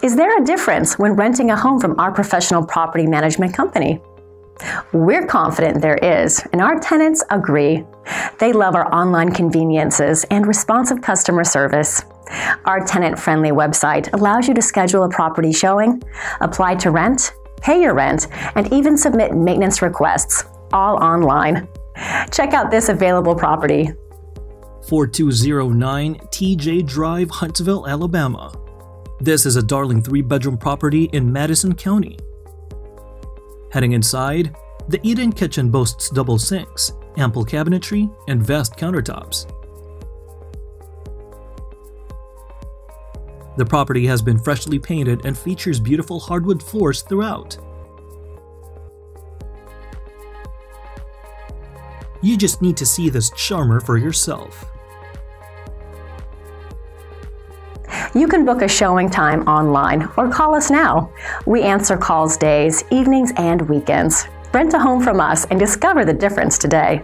Is there a difference when renting a home from our professional property management company? We're confident there is, and our tenants agree. They love our online conveniences and responsive customer service. Our tenant-friendly website allows you to schedule a property showing, apply to rent, pay your rent, and even submit maintenance requests, all online. Check out this available property. 4209 TJ Drive, Huntsville, Alabama. This is a darling three-bedroom property in Madison County. Heading inside, the eat-in kitchen boasts double sinks, ample cabinetry, and vast countertops. The property has been freshly painted and features beautiful hardwood floors throughout. You just need to see this charmer for yourself. You can book a showing time online or call us now. We answer calls days, evenings, and weekends. Rent a home from us and discover the difference today.